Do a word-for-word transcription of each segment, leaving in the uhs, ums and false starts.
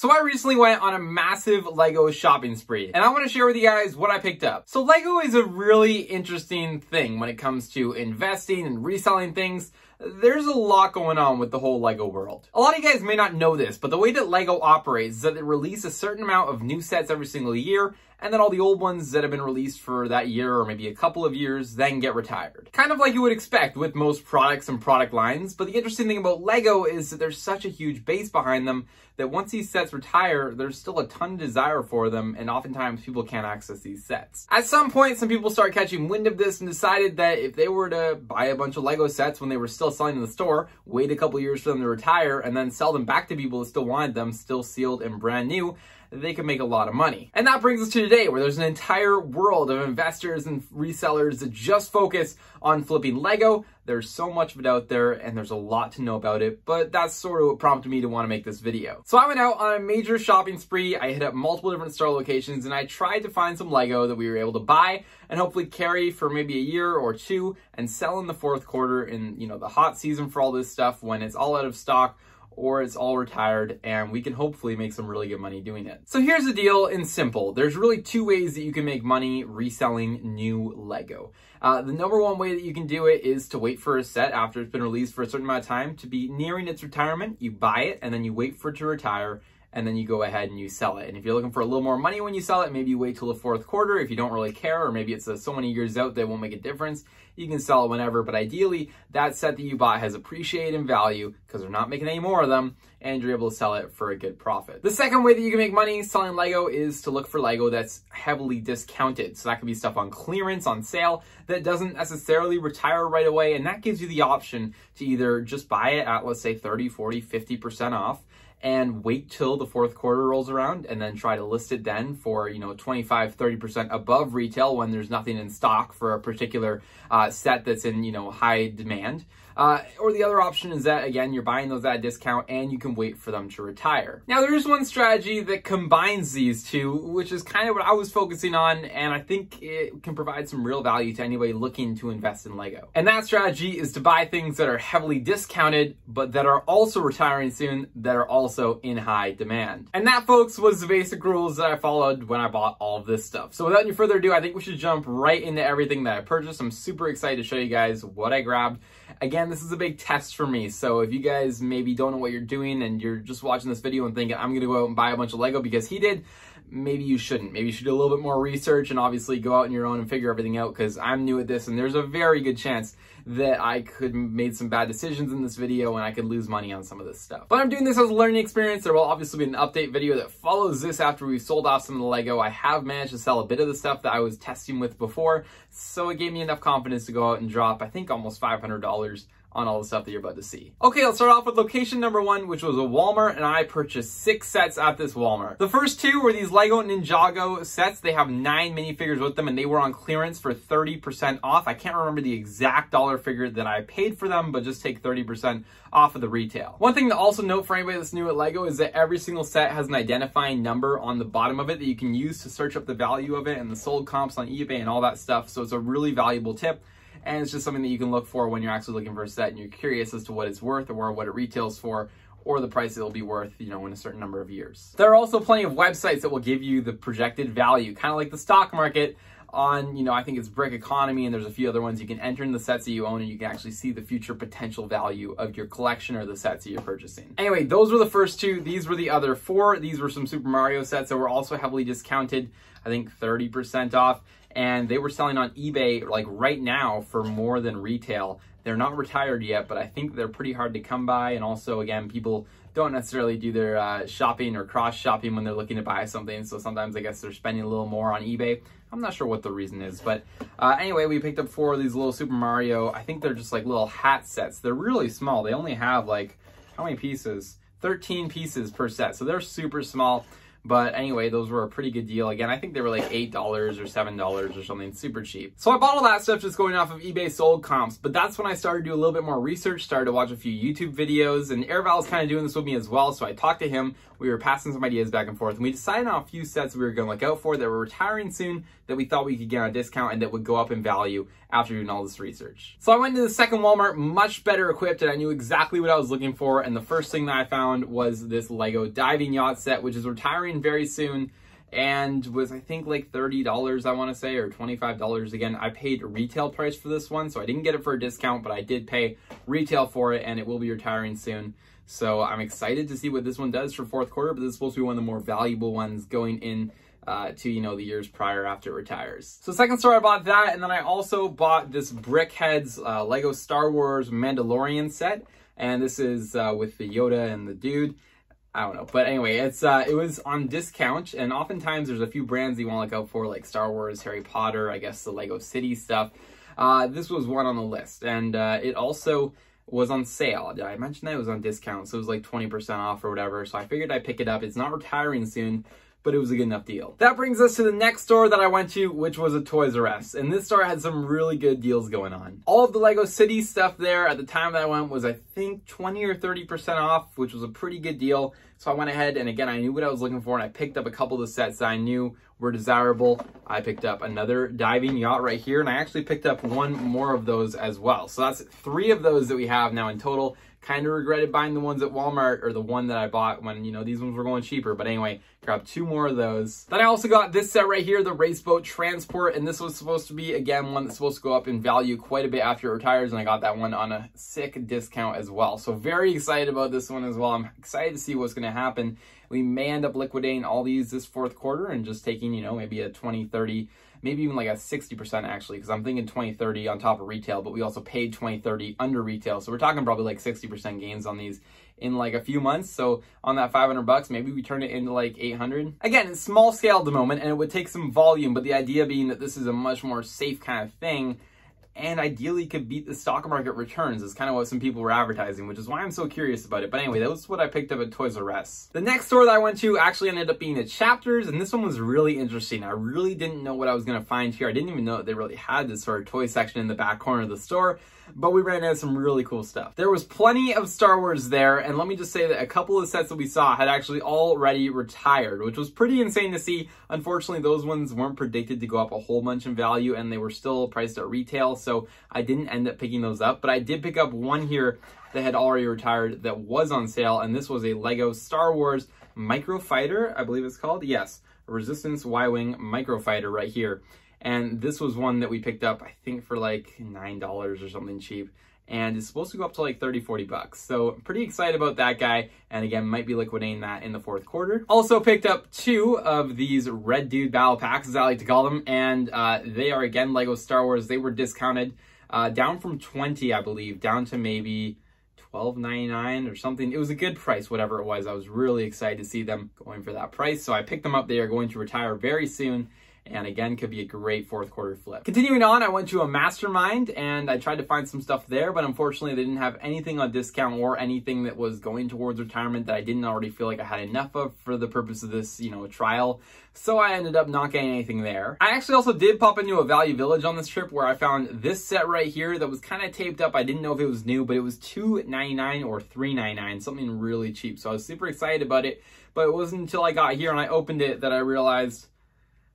So I recently went on a massive Lego shopping spree, and I want to share with you guys what I picked up. So Lego is a really interesting thing when it comes to investing and reselling things. There's a lot going on with the whole Lego world. A lot of you guys may not know this, but the way that Lego operates is that they release a certain amount of new sets every single year, and then all the old ones that have been released for that year or maybe a couple of years then get retired. Kind of like you would expect with most products and product lines, but the interesting thing about Lego is that there's such a huge base behind them that once these sets retire, there's still a ton of desire for them, and oftentimes people can't access these sets. At some point, some people started catching wind of this and decided that if they were to buy a bunch of Lego sets when they were still selling in the store, wait a couple years for them to retire, and then sell them back to people that still wanted them, still sealed and brand new, they can make a lot of money. And that brings us to today, where there's an entire world of investors and resellers that just focus on flipping Lego. There's so much of it out there, and there's a lot to know about it, but that's sort of what prompted me to want to make this video. So I went out on a major shopping spree. I hit up multiple different store locations, and I tried to find some Lego that we were able to buy and hopefully carry for maybe a year or two and sell in the fourth quarter in, you know, the hot season for all this stuff when it's all out of stock or it's all retired, and we can hopefully make some really good money doing it. So here's the deal in simple. There's really two ways that you can make money reselling new Lego. Uh, the number one way that you can do it is to wait for a set after it's been released for a certain amount of time to be nearing its retirement. You buy it, and then you wait for it to retire, and then you go ahead and you sell it. And if you're looking for a little more money when you sell it, maybe you wait till the fourth quarter if you don't really care, or maybe it's uh, so many years out that it won't make a difference. You can sell it whenever, but ideally that set that you bought has appreciated in value because they're not making any more of them, and you're able to sell it for a good profit. The second way that you can make money selling Lego is to look for Lego that's heavily discounted. So that could be stuff on clearance, on sale, that doesn't necessarily retire right away, and that gives you the option to either just buy it at, let's say, thirty, forty, fifty percent off, and wait till the fourth quarter rolls around and then try to list it then for, you know, twenty-five, thirty percent above retail when there's nothing in stock for a particular uh, set that's in, you know, high demand. Uh, or the other option is that, again, you're buying those at a discount and you can wait for them to retire. Now, there is one strategy that combines these two, which is kind of what I was focusing on, and I think it can provide some real value to anybody looking to invest in Lego. And that strategy is to buy things that are heavily discounted, but that are also retiring soon, that are also in high demand. And that, folks, was the basic rules that I followed when I bought all of this stuff. So without any further ado, I think we should jump right into everything that I purchased. I'm super excited to show you guys what I grabbed. Again, this is a big test for me, so if you guys maybe don't know what you're doing and you're just watching this video and thinking, I'm gonna go out and buy a bunch of Lego because he did, maybe you shouldn't. Maybe you should do a little bit more research and obviously go out on your own and figure everything out, because I'm new at this, and there's a very good chance that I could made some bad decisions in this video and I could lose money on some of this stuff. But I'm doing this as a learning experience. There will obviously be an update video that follows this after we've sold off some of the Lego. I have managed to sell a bit of the stuff that I was testing with before, so it gave me enough confidence to go out and drop, I think, almost five hundred dollars on all the stuff that you're about to see. Okay, let's start off with location number one, which was a Walmart, and I purchased six sets at this Walmart. The first two were these Lego Ninjago sets. They have nine minifigures with them, and they were on clearance for thirty percent off. I can't remember the exact dollar figure that I paid for them, but just take thirty percent off of the retail. One thing to also note for anybody that's new at Lego is that every single set has an identifying number on the bottom of it that you can use to search up the value of it and the sold comps on eBay and all that stuff, so it's a really valuable tip. And it's just something that you can look for when you're actually looking for a set and you're curious as to what it's worth or what it retails for, or the price it'll be worth, you know, in a certain number of years. There are also plenty of websites that will give you the projected value, kind of like the stock market on, you know, I think it's Brick Economy, and there's a few other ones. You can enter in the sets that you own, and you can actually see the future potential value of your collection or the sets that you're purchasing. Anyway, those were the first two. These were the other four. These were some Super Mario sets that were also heavily discounted, I think thirty percent off. And they were selling on eBay like right now for more than retail. They're not retired yet, but I think they're pretty hard to come by. And also, again, people don't necessarily do their uh, shopping or cross shopping when they're looking to buy something. So sometimes I guess they're spending a little more on eBay. I'm not sure what the reason is, but uh, anyway, we picked up four of these little Super Mario. I think they're just like little hat sets. They're really small. They only have like, how many pieces? thirteen pieces per set. So they're super small. But anyway, those were a pretty good deal. Again, I think they were like eight dollars or seven dollars or something, super cheap. So I bought all that stuff just going off of eBay sold comps, but that's when I started to do a little bit more research, started to watch a few YouTube videos, and Airval's kind of doing this with me as well, so I talked to him. we were passing some ideas back and forth, and we decided on a few sets we were going to look out for that were retiring soon that we thought we could get on a discount and that would go up in value after doing all this research. So I went to the second Walmart much better equipped, and I knew exactly what I was looking for, and the first thing that I found was this Lego diving yacht set, which is retiring very soon and was, I think, like thirty dollars, I want to say, or twenty-five dollars. Again, I paid retail price for this one, so I didn't get it for a discount, but I did pay retail for it, and it will be retiring soon. So I'm excited to see what this one does for fourth quarter, but this is supposed to be one of the more valuable ones going in uh, to, you know, the years prior after it retires. So second store, I bought that, and then I also bought this Brickheads uh, Lego Star Wars Mandalorian set, and this is uh, with the Yoda and the dude. I don't know, but anyway, it's uh, it was on discount, and oftentimes there's a few brands you want to look out for, like Star Wars, Harry Potter, I guess the Lego City stuff. Uh, this was one on the list, and uh, it also was on sale. Did I mention that it was on discount? So it was like twenty percent off or whatever, so I figured I'd pick it up. It's not retiring soon, but it was a good enough deal. That brings us to the next store that I went to, which was a Toys R Us. And this store had some really good deals going on. All of the Lego City stuff there at the time that I went was, I think, twenty or thirty percent off, which was a pretty good deal. So I went ahead, and again, I knew what I was looking for, and I picked up a couple of the sets that I knew were desirable. I picked up another diving yacht right here, and I actually picked up one more of those as well. So that's three of those that we have now in total. Kind of regretted buying the ones at Walmart, or the one that I bought when, you know, these ones were going cheaper. But anyway, grabbed two more of those. Then I also got this set right here, the race boat transport, and this was supposed to be, again, one that's supposed to go up in value quite a bit after it retires, and I got that one on a sick discount as well. So very excited about this one as well. I'm excited to see what's going to happen. We may end up liquidating all these this fourth quarter and just taking, you know, maybe a twenty, thirty, maybe even like a sixty percent actually, because I'm thinking twenty, thirty on top of retail, but we also paid twenty, thirty under retail. So we're talking probably like sixty percent gains on these in like a few months. So on that five hundred bucks, maybe we turn it into like eight hundred. Again, it's small scale at the moment, and it would take some volume, but the idea being that this is a much more safe kind of thing, and ideally could beat the stock market returns is kind of what some people were advertising, which is why I'm so curious about it. But anyway, that was what I picked up at Toys R Us. The next store that I went to actually ended up being at Chapters, and this one was really interesting. I really didn't know what I was going to find here. I didn't even know that they really had this sort of toy section in the back corner of the store, but we ran into some really cool stuff. There was plenty of Star Wars there, and let me just say that a couple of sets that we saw had actually already retired, which was pretty insane to see. Unfortunately, those ones weren't predicted to go up a whole bunch in value, and they were still priced at retail, so I didn't end up picking those up, but I did pick up one here that had already retired that was on sale, and this was a Lego Star Wars Micro Fighter, I believe it's called. Yes, Resistance Y-Wing Micro Fighter right here. And this was one that we picked up, I think, for like nine dollars or something cheap. And it's supposed to go up to like thirty, forty bucks. So I'm pretty excited about that guy. And again, might be liquidating that in the fourth quarter. Also picked up two of these Red Dude Battle Packs, as I like to call them. And uh, they are, again, Lego Star Wars. They were discounted uh, down from twenty, I believe, down to maybe twelve ninety-nine or something. It was a good price, whatever it was. I was really excited to see them going for that price. So I picked them up. They are going to retire very soon. And again, could be a great fourth quarter flip. Continuing on, I went to a Mastermind, and I tried to find some stuff there, but unfortunately they didn't have anything on discount or anything that was going towards retirement that I didn't already feel like I had enough of for the purpose of this, you know, trial. So I ended up not getting anything there. I actually also did pop into a Value Village on this trip, where I found this set right here that was kind of taped up. I didn't know if it was new, but it was two ninety-nine or three ninety-nine, something really cheap. So I was super excited about it, but it wasn't until I got here and I opened it that I realized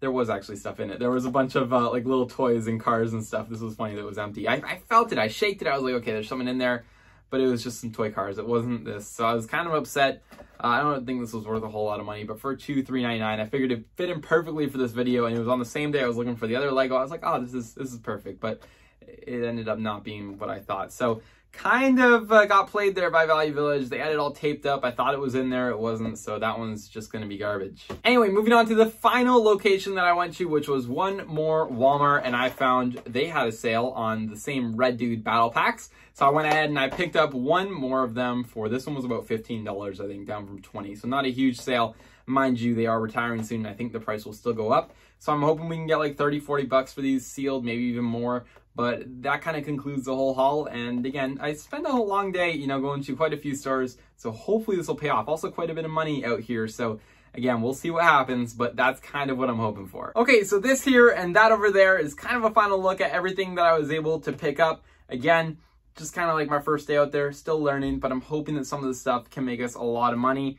there was actually stuff in it. There was a bunch of uh, like little toys and cars and stuff. This was funny that it was empty. I, I felt it, I shaked it. I was like, okay, there's something in there, but it was just some toy cars. It wasn't this. So I was kind of upset. Uh, I don't think this was worth a whole lot of money, but for two three ninety-nine, I figured it fit in perfectly for this video. And it was on the same day I was looking for the other Lego. I was like, oh, this is, this is perfect. But it ended up not being what I thought. So kind of uh, got played there by Value Village. They had it all taped up. I thought it was in there. It wasn't. So that one's just going to be garbage. Anyway, moving on to the final location that I went to, which was one more Walmart. And I found they had a sale on the same Red Dude Battle Packs. So I went ahead and I picked up one more of them for, this one was about fifteen dollars, I think, down from twenty. So not a huge sale. Mind you, they are retiring soon. I think the price will still go up. So I'm hoping we can get like thirty, forty bucks for these sealed, maybe even more. But that kind of concludes the whole haul. And again, I spent a whole long day, you know, going to quite a few stores. So hopefully this will pay off. Also quite a bit of money out here. So again, we'll see what happens, but that's kind of what I'm hoping for. Okay, so this here and that over there is kind of a final look at everything that I was able to pick up. Again, just kind of like my first day out there, still learning, but I'm hoping that some of this stuff can make us a lot of money.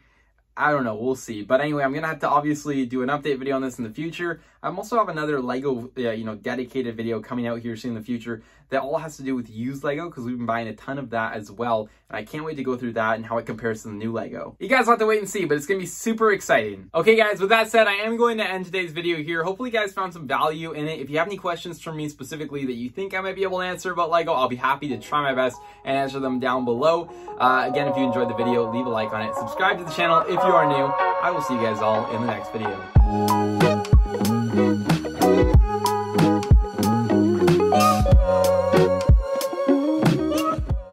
I don't know, we'll see. But anyway, I'm going to have to obviously do an update video on this in the future. I also have another Lego, uh, you know, dedicated video coming out here soon in the future that all has to do with used Lego, because we've been buying a ton of that as well. And I can't wait to go through that and how it compares to the new Lego. You guys will have to wait and see, but it's going to be super exciting. Okay, guys, with that said, I am going to end today's video here. Hopefully you guys found some value in it. If you have any questions for me specifically that you think I might be able to answer about Lego, I'll be happy to try my best and answer them down below. Uh, again, if you enjoyed the video, leave a like on it. Subscribe to the channel if you are new. I will see you guys all in the next video.